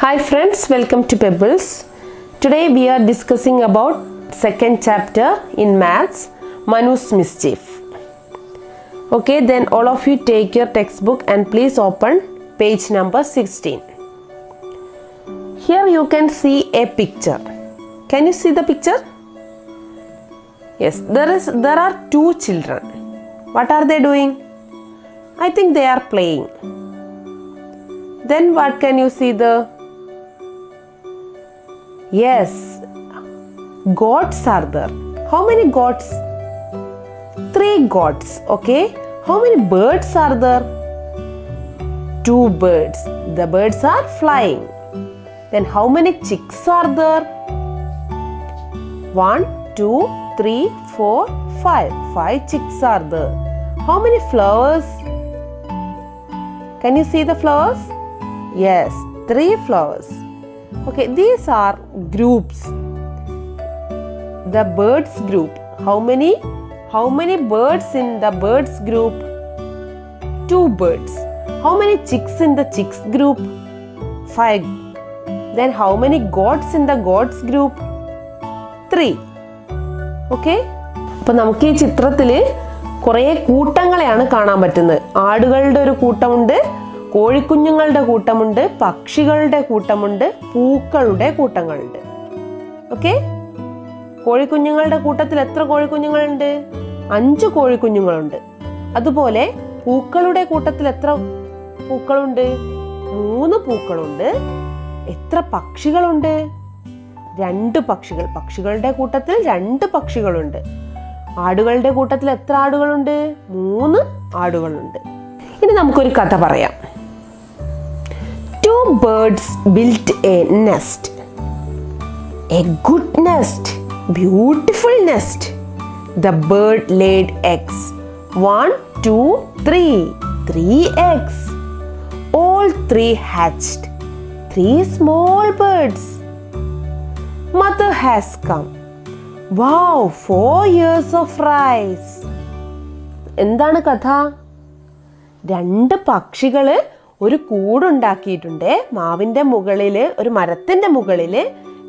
Hi friends, welcome to Pebbles. Today we are discussing about second chapter in maths, Manu's mischief. Okay, then all of you take your textbook and please open page number 16. Here you can see a picture. Can you see the picture? Yes, there are two children. What are they doing? I think they are playing. Then what can you see the? Yes, goats are there. How many goats? Three goats, okay. How many birds are there? Two birds. The birds are flying. Then how many chicks are there? 1, 2, 3, 4, 5. 5 chicks are there. How many flowers? Can you see the flowers? Yes, 3 flowers. Okay, these are groups. The birds group. How many birds in the birds group? 2 birds. How many chicks in the chicks group? 5. Then how many goats in the goats group? 3. Okay? അപ്പോൾ നമുക്ക് ഈ ചിത്രത്തിൽ കുറേ കൂട്ടങ്ങളെയാണ് കാണാൻ പറ്റുന്നത്. ആടുകളുടെ ഒരു കൂട്ടമുണ്ട്, കോഴിക്കുഞ്ഞുങ്ങളുടെ കൂട്ടമുണ്ട്, പക്ഷികളുടെ കൂട്ടമുണ്ട്, പൂക്കളുടെ കൂട്ടങ്ങളുണ്ട്. ഓക്കെ, കോഴിക്കുഞ്ഞുങ്ങളുടെ കൂട്ടത്തിൽ എത്ര കോഴിക്കുഞ്ഞുങ്ങളുണ്ട്? 5 കോഴിക്കുഞ്ഞുങ്ങളുണ്ട്. അതുപോലെ പൂക്കളുടെ കൂട്ടത്തിൽ എത്ര പൂക്കളുണ്ട്? 3 പൂക്കളുണ്ട്. എത്ര പക്ഷികളുണ്ട്? 2 പക്ഷികൾ. പക്ഷികളുടെ കൂട്ടത്തിൽ 2 പക്ഷികളുണ്ട്. ആടുകളുടെ കൂട്ടത്തിൽ എത്ര ആടുകളുണ്ട്? 3 ആടുകളുണ്ട്. ഇനി നമുക്കൊരു കഥ പറയാം. 2 birds built a nest. A good nest, beautiful nest. The bird laid eggs. 1, 2, 3. 3 eggs. All 3 hatched. 3 small birds. Mother has come. Wow, 4 years of rice. എന്താണ് കഥ? 2 പക്ഷികൾ ഒരു കൂടുണ്ടാക്കിയിട്ടുണ്ട്. മാവിൻ്റെ മുകളിൽ, ഒരു മരത്തിൻ്റെ മുകളിൽ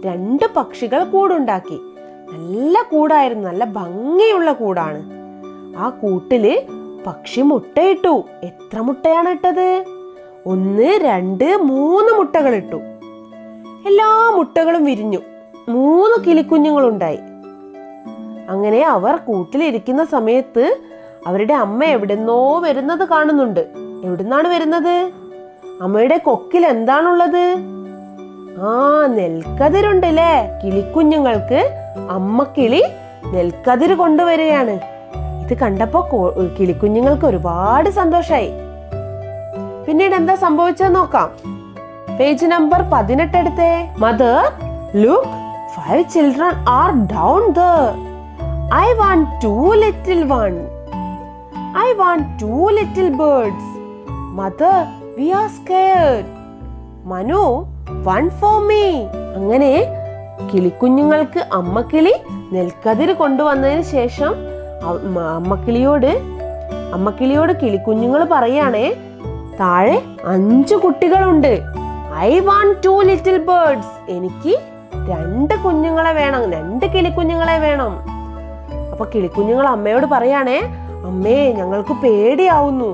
2 പക്ഷികൾ കൂടുണ്ടാക്കി. നല്ല കൂടായിരുന്നു, നല്ല ഭംഗിയുള്ള കൂടാണ്. ആ കൂട്ടിൽ പക്ഷി മുട്ടയിട്ടു. എത്ര മുട്ടയാണ് ഇട്ടത്? 1, 2, 3 മുട്ടകൾ ഇട്ടു. എല്ലാ മുട്ടകളും വിരിഞ്ഞു. 3 കിളിക്കുഞ്ഞുങ്ങളുണ്ടായി. അങ്ങനെ അവർ കൂട്ടിലിരിക്കുന്ന സമയത്ത് അവരുടെ അമ്മ എവിടുന്നോ വരുന്നത് കാണുന്നുണ്ട്. എവിടുന്നാണ് വരുന്നത്? അമ്മയുടെ കൊക്കിൽ എന്താണുള്ളത്? ആ, നെൽക്കതിരുണ്ടല്ലേ. കിളിക്കുഞ്ഞുങ്ങൾക്ക് അമ്മ കിളി നെൽക്കതിര് കൊണ്ടുവരികയാണ്. ഇത് കണ്ടപ്പോ കിളിക്കുഞ്ഞുങ്ങൾക്ക് ഒരുപാട് സന്തോഷായി. പിന്നീട് എന്താ സംഭവിച്ചത് നോക്കാം. പേജ് നമ്പർ 18 എടുത്തേ. Mother, look, 5 children are down there. I want 2 little one. I want 2 little birds. Mother, we are scared. Manu, one for me. അങ്ങനെ കിളിക്കുഞ്ഞുങ്ങൾക്ക് അമ്മക്കിളി നെൽക്കതിര് കൊണ്ടുവന്നതിന് ശേഷം അമ്മക്കിളിയോട് കിളിക്കുഞ്ഞുങ്ങൾ പറയാണേ, താഴെ 5 കുട്ടികളുണ്ട്. I want 2 little birds. എനിക്ക് 2 കുഞ്ഞുങ്ങളെ വേണം, 2 കിളിക്കുഞ്ഞുങ്ങളെ വേണം. അപ്പൊ കിളിക്കുഞ്ഞുങ്ങൾ അമ്മയോട് പറയാണേ, അമ്മേ ഞങ്ങൾക്ക് പേടിയാവുന്നു.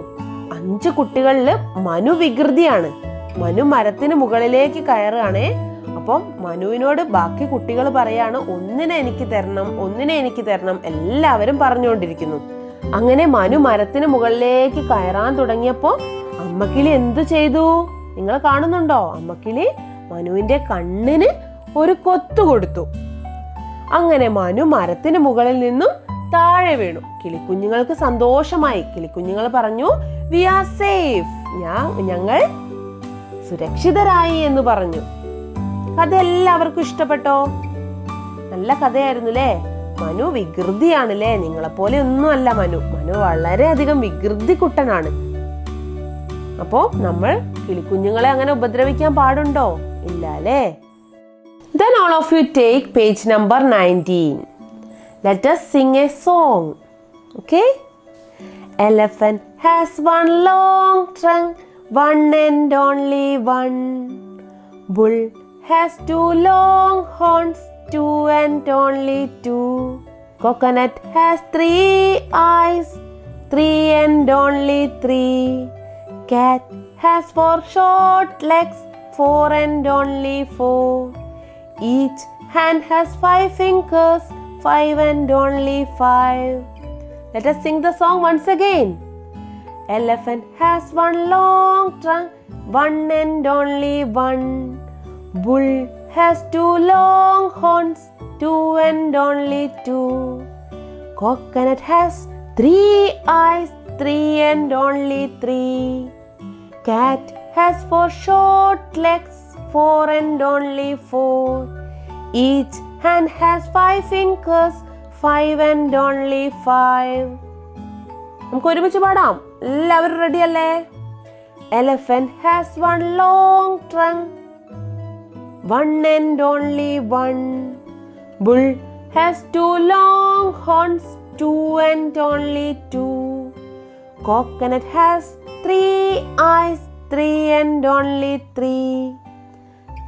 5 കുട്ടികളില് മനു വികൃതിയാണ്. മനു മരത്തിന് മുകളിലേക്ക് കയറുകയാണേ. അപ്പം മനുവിനോട് ബാക്കി കുട്ടികൾ പറയാണ്, 1 എനിക്ക് തരണം, 1 എനിക്ക് തരണം, എല്ലാവരും പറഞ്ഞുകൊണ്ടിരിക്കുന്നു. അങ്ങനെ മനു മരത്തിന് മുകളിലേക്ക് കയറാൻ തുടങ്ങിയപ്പോ അമ്മക്കിളി എന്തു ചെയ്തു? നിങ്ങൾ കാണുന്നുണ്ടോ? അമ്മക്കിളി മനുവിന്റെ കണ്ണിന് ഒരു കൊത്തു കൊടുത്തു. അങ്ങനെ മനു മരത്തിന് മുകളിൽ നിന്നും താഴെ വീണു. കിളിക്കുഞ്ഞുങ്ങൾക്ക് സന്തോഷമായി. കിളിക്കുഞ്ഞുങ്ങൾ പറഞ്ഞു, വി ആർ സേഫ്. ഞങ്ങൾ സുരക്ഷിതരായി എന്ന് പറഞ്ഞു. കഥ എല്ലാവർക്കും ഇഷ്ടപ്പെട്ടോ? നല്ല കഥയായിരുന്നുല്ലേ? മനു വികൃതിയാണല്ലേ, നിങ്ങളെപ്പോലെ ഒന്നും അല്ല മനു. മനു വളരെയധികം വികൃതി കുട്ടനാണ്. അപ്പോ നമ്മൾ കിളിക്കുഞ്ഞുങ്ങളെ അങ്ങനെ ഉപദ്രവിക്കാൻ പാടുണ്ടോ? ഇല്ല അല്ലേ? Then all of you take page number 19. Let us sing a song, okay? Elephant has one long trunk, one and only one. Bull has two long horns, two and only two. Coconut has three eyes, three and only three. Cat has four short legs, four and only four. Each hand has five fingers, five and only five. Let us sing the song once again. Elephant has one long trunk, one and only one. Bull has two long horns, two and only two. Coconut has three eyes, three and only three. Cat has four short legs, four and only four. Each hand has five fingers, five and only five. നമുക്ക് ഒരുമിച്ച് പാടാം. എല്ലാവരും ready അല്ലേ? Elephant has one long trunk, one and only one. Bull has two long horns, two and only two. Coconut has three eyes, three and only three.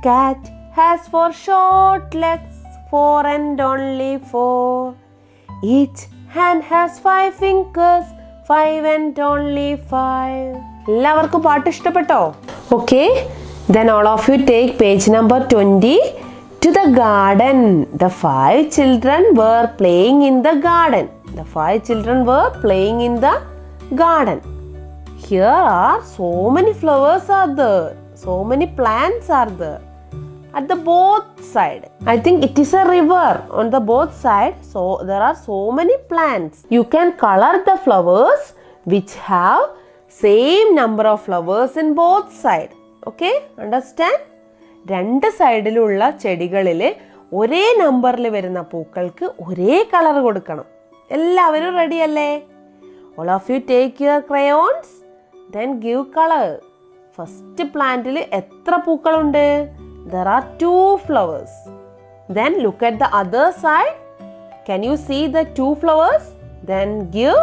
Cat has four short legs, four and only four. Each hand has five fingers, five and only five. എല്ലാവർക്കും പാട്ട് ഇഷ്ടപ്പെട്ടോ? Okay, then all of you take page number 20 to the garden. The five children were playing in the garden. The five children were playing in the garden. Here are so many flowers are there. So many plants are there. At the both side, I think it is a river on the both side, so there are so many plants. You can color the flowers which have same number of flowers in both side. Okay, understand? രണ്ട് സൈഡിലുള്ള ചെടികളിൽ ഒരേ നമ്പറിൽ വരുന്ന പൂക്കൾക്ക് ഒരേ colour കൊടുക്കണം. എല്ലാവരും ready അല്ലേ? All of you take your crayons, then give color. First പ്ലാന്റിൽ എത്ര പൂക്കളുണ്ട്? There are two flowers. Then look at the other side. Can you see the two flowers? Then give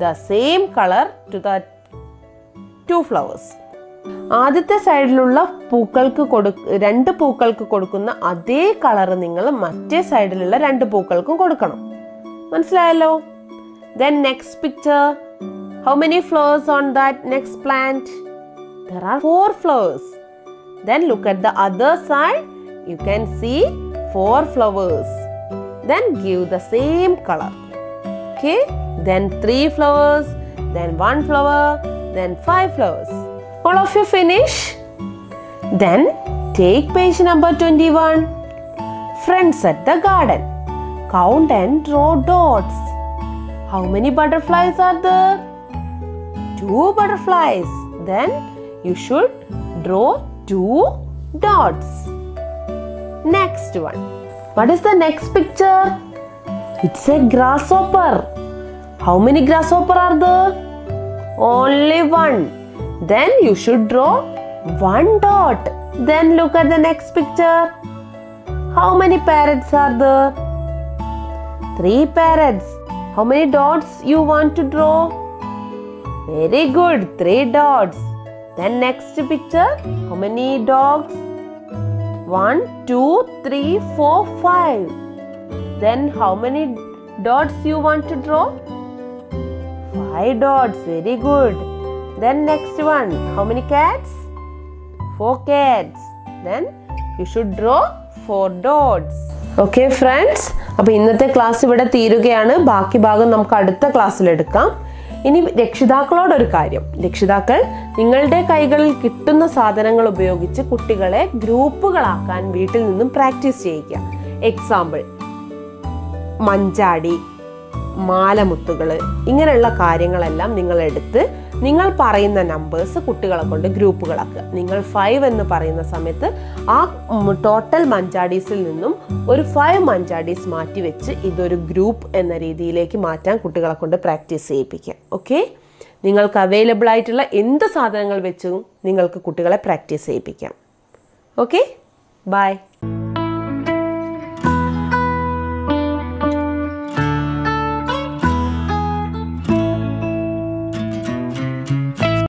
the same color to the two flowers. ആദ്യത്തെ സൈഡിലുള്ള രണ്ട് പൂക്കൾക്ക് കൊടുക്കുന്ന അതേ colour നിങ്ങൾ മറ്റേ സൈഡിലുള്ള രണ്ട് പൂക്കൾക്കും കൊടുക്കണം. മനസ്സിലായല്ലോ? Then next picture. How many flowers on that next plant? There are four flowers. Then look at the other side. You can see four flowers. Then give the same color. Okay, then three flowers, then one flower, then five flowers. All of you finish? Then take page number 21. Friends at the garden. Count and draw dots. How many butterflies are there? Two butterflies. Then you should draw two dots. Next one. What is the next picture? It's a grasshopper. How many grasshopper are there? Only one. Then you should draw one dot. Then look at the next picture. How many parrots are there? Three parrots. How many dots you want to draw? Very good. Three dots. Then next picture. How many dogs? 1 2 3 4 5. Then how many dots you want to draw? 5 dots. Very good. Then next one. How many cats? 4 cats. Then you should draw 4 dots. Okay friends, അപ്പോൾ ഇന്നത്തെ class ഇവിടെ തീരുകയാണ്. ബാക്കി ഭാഗം നമുക്ക് അടുത്ത ക്ലാസ്സിൽ എടുക്കാം. ഇനി രക്ഷിതാക്കളോടൊരു കാര്യം. രക്ഷിതാക്കൾ നിങ്ങളുടെ കൈകളിൽ കിട്ടുന്ന സാധനങ്ങൾ ഉപയോഗിച്ച് കുട്ടികളെ ഗ്രൂപ്പുകളാക്കാൻ വീട്ടിൽ നിന്നും പ്രാക്ടീസ് ചെയ്യിക്കുക. എക്സാമ്പിൾ, മഞ്ചാടി, മാലമുത്തുകൾ, ഇങ്ങനെയുള്ള കാര്യങ്ങളെല്ലാം നിങ്ങളെടുത്ത് നിങ്ങൾ പറയുന്ന നമ്പേഴ്സ് കുട്ടികളെ കൊണ്ട് ഗ്രൂപ്പുകളാക്കുക. നിങ്ങൾ 5 എന്ന് പറയുന്ന സമയത്ത് ആ ടോട്ടൽ മഞ്ചാടീസിൽ നിന്നും ഒരു 5 മഞ്ചാടീസ് മാറ്റിവെച്ച് ഇതൊരു ഗ്രൂപ്പ് എന്ന രീതിയിലേക്ക് മാറ്റാൻ കുട്ടികളെ കൊണ്ട് പ്രാക്ടീസ് ചെയ്യിപ്പിക്കുക. ഓക്കെ, നിങ്ങൾക്ക് അവൈലബിൾ ആയിട്ടുള്ള എന്ത് സാധനങ്ങൾ വെച്ചും നിങ്ങൾക്ക് കുട്ടികളെ പ്രാക്ടീസ് ചെയ്യിപ്പിക്കാം. Okay, by.